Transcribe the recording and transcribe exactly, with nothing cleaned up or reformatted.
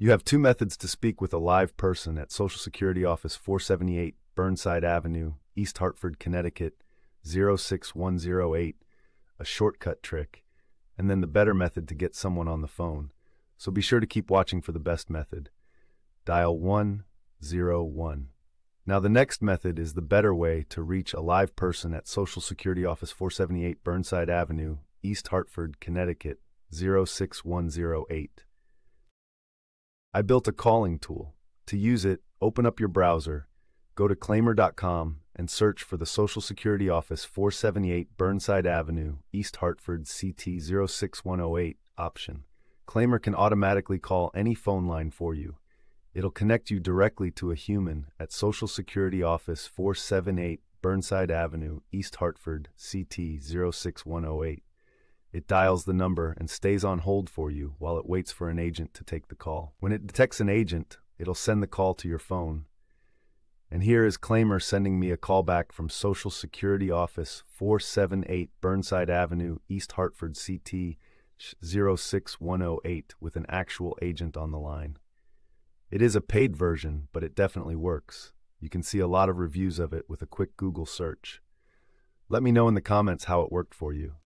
You have two methods to speak with a live person at Social Security Office four seventy-eight Burnside Avenue, East Hartford, Connecticut, zero six one zero eight, a shortcut trick, and then the better method to get someone on the phone. So be sure to keep watching for the best method. Dial one zero one. Now the next method is the better way to reach a live person at Social Security Office four seventy-eight Burnside Avenue, East Hartford, Connecticut, zero six one zero eight. I built a calling tool. To use it, open up your browser, go to claimyr dot com, and search for the Social Security Office four seventy-eight Burnside Avenue, East Hartford, C T zero six one zero eight option. Claimyr can automatically call any phone line for you. It'll connect you directly to a human at Social Security Office four seventy-eight Burnside Avenue, East Hartford, C T zero six one zero eight. It dials the number and stays on hold for you while it waits for an agent to take the call. When it detects an agent, it'll send the call to your phone. And here is Claimyr sending me a callback from Social Security Office four seventy-eight Burnside Avenue, East Hartford, C T zero six one zero eight with an actual agent on the line. It is a paid version, but it definitely works. You can see a lot of reviews of it with a quick Google search. Let me know in the comments how it worked for you.